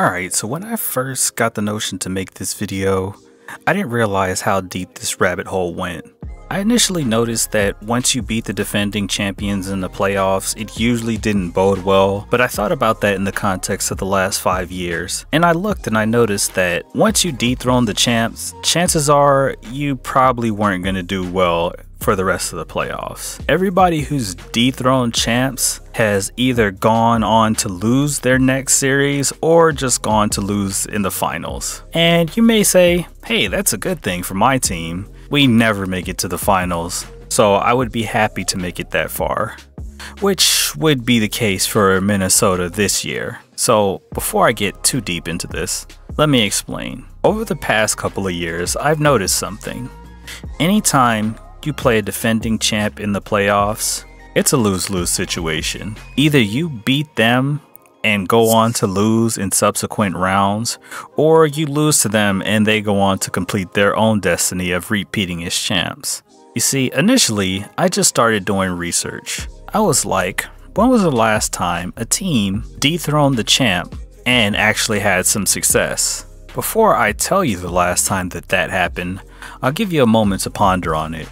Alright, so when I first got the notion to make this video, I didn't realize how deep this rabbit hole went. I initially noticed that once you beat the defending champions in the playoffs, it usually didn't bode well, but I thought about that in the context of the last 5 years. And I looked and I noticed that once you dethrone the champs, chances are you probably weren't going to do well for the rest of the playoffs. Everybody who's dethroned champs has either gone on to lose their next series or just gone to lose in the finals. And you may say, hey, that's a good thing for my team. We never make it to the finals, so I would be happy to make it that far, which would be the case for Minnesota this year. So before I get too deep into this, let me explain. Over the past couple of years, I've noticed something. Anytime you play a defending champ in the playoffs, it's a lose-lose situation. Either you beat them and go on to lose in subsequent rounds, or you lose to them and they go on to complete their own destiny of repeating as champs. You see, initially, I just started doing research. I was like, when was the last time a team dethroned the champ and actually had some success? Before I tell you the last time that that happened, I'll give you a moment to ponder on it.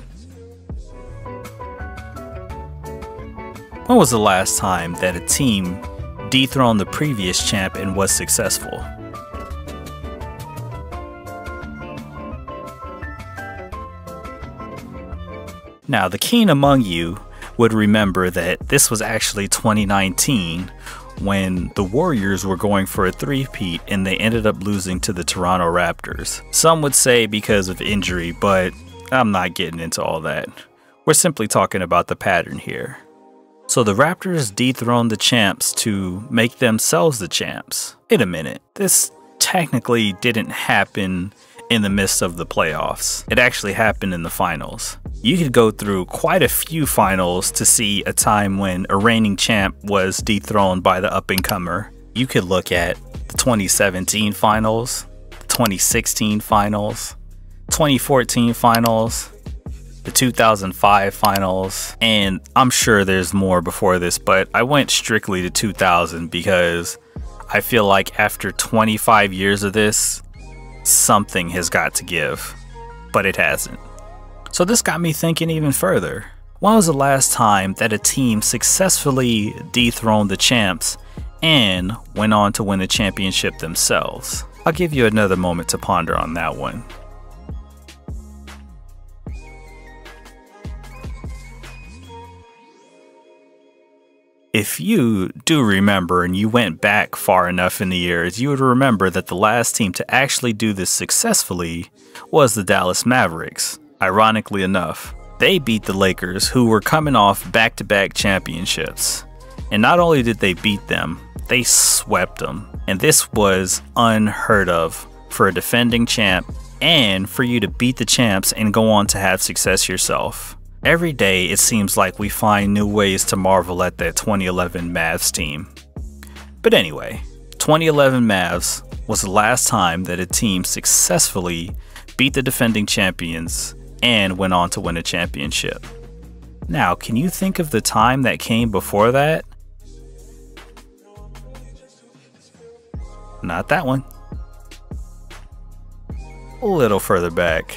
When was the last time that a team dethroned the previous champ and was successful? Now, the keen among you would remember that this was actually 2019 when the Warriors were going for a three-peat and they ended up losing to the Toronto Raptors. Some would say because of injury, but I'm not getting into all that. We're simply talking about the pattern here. So the Raptors dethroned the champs to make themselves the champs. Wait a minute, this technically didn't happen in the midst of the playoffs. It actually happened in the finals. You could go through quite a few finals to see a time when a reigning champ was dethroned by the up-and-comer. You could look at the 2017 finals, the 2016 finals, 2014 finals, the 2005 finals, and I'm sure there's more before this, but I went strictly to 2000 because I feel like after 25 years of this, something has got to give, but it hasn't. So this got me thinking even further. When was the last time that a team successfully dethroned the champs and went on to win the championship themselves? I'll give you another moment to ponder on that one. If you do remember and you went back far enough in the years, you would remember that the last team to actually do this successfully was the Dallas Mavericks. Ironically enough, they beat the Lakers, who were coming off back-to-back championships. And not only did they beat them, they swept them. And this was unheard of for a defending champ and for you to beat the champs and go on to have success yourself. Every day, it seems like we find new ways to marvel at that 2011 Mavs team. But anyway, 2011 Mavs was the last time that a team successfully beat the defending champions and went on to win a championship. Now, can you think of the time that came before that? Not that one. A little further back.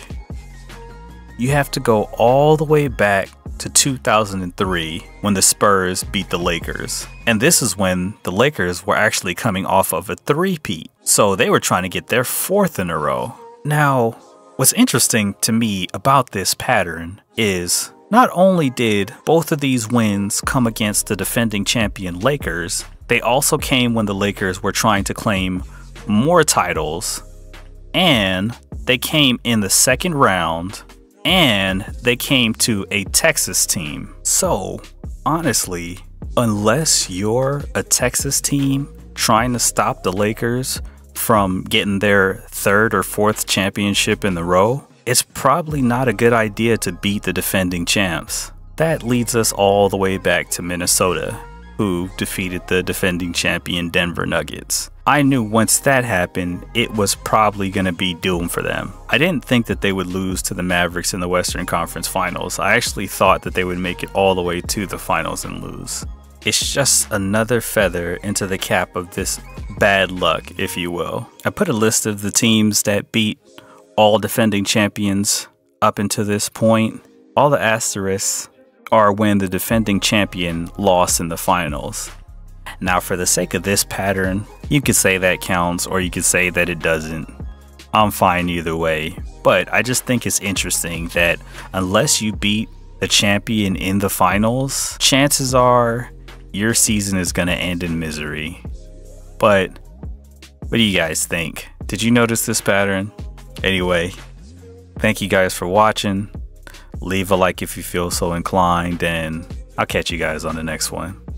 You have to go all the way back to 2003 when the Spurs beat the Lakers. And this is when the Lakers were actually coming off of a three-peat. So they were trying to get their fourth in a row. Now, what's interesting to me about this pattern is not only did both of these wins come against the defending champion Lakers, they also came when the Lakers were trying to claim more titles, and they came in the second round, and they came to a Texas team. So honestly, unless you're a Texas team trying to stop the Lakers from getting their third or fourth championship in a row, it's probably not a good idea to beat the defending champs. That leads us all the way back to Minnesota, who defeated the defending champion Denver Nuggets. I knew once that happened, it was probably going to be doom for them. I didn't think that they would lose to the Mavericks in the Western Conference Finals. I actually thought that they would make it all the way to the finals and lose. It's just another feather into the cap of this bad luck, if you will. I put a list of the teams that beat all defending champions up until this point. All the asterisks are when the defending champion lost in the finals. Now, for the sake of this pattern, you could say that counts or you could say that it doesn't. I'm fine either way, but I just think it's interesting that unless you beat the champion in the finals, chances are your season is going to end in misery. But what do you guys think? Did you notice this pattern? Anyway, thank you guys for watching. Leave a like if you feel so inclined, and I'll catch you guys on the next one.